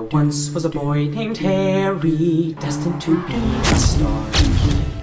There once was a boy named Harry, destined to be a star.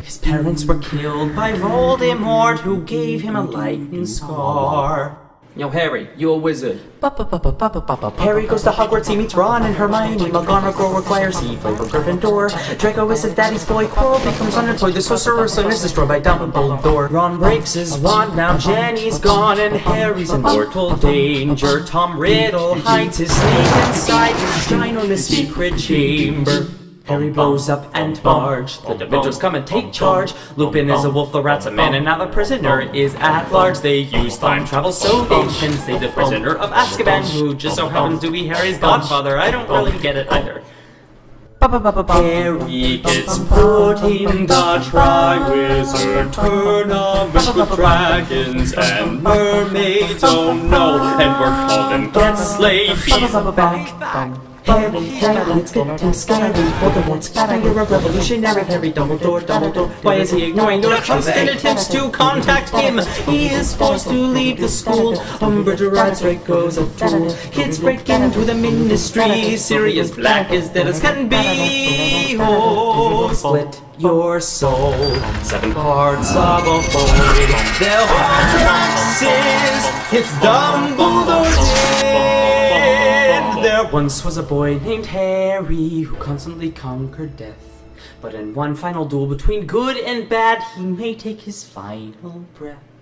His parents were killed by Voldemort, who gave him a lightning scar. Yo, Harry, you a wizard. Harry goes to Hogwarts, he meets Ron and Hermione. McGonagall requires he play for Griffin Door. Draco is his daddy's boy. Quirrell becomes unemployed. The sorcerer's son is destroyed by Dumbledore. Ron breaks his wand, now Jenny's gone and Harry's in mortal danger. Tom Riddle hides his snake inside his ginormous secret chamber. Harry blows up and barge. The Dementors come and take charge. Lupin is a wolf, the rat's a man, and now the prisoner is at large. They use time travel so they can save the prisoner of Azkaban, who just so happens to be Harry's godfather. I don't really get it either. Harry gets put in the Tri-Wizard tournament with dragons and mermaids, oh no, and we're called and get slaved back. Harry, it's good and scary. Voldemort's bad, you're a revolutionary. Harry, Dumbledore, why is he ignoring your constant attempts to contact him? He is forced to leave the school. Umbridge arrives, Draco's a fool. Kids break into the ministry. Sirius black as dead as can be. Oh, split your soul. 7 parts of a whole. They're all boxes. It's Dumbledore's day. There once was a boy named Harry who constantly conquered death, but in one final duel between good and bad, he may take his final breath.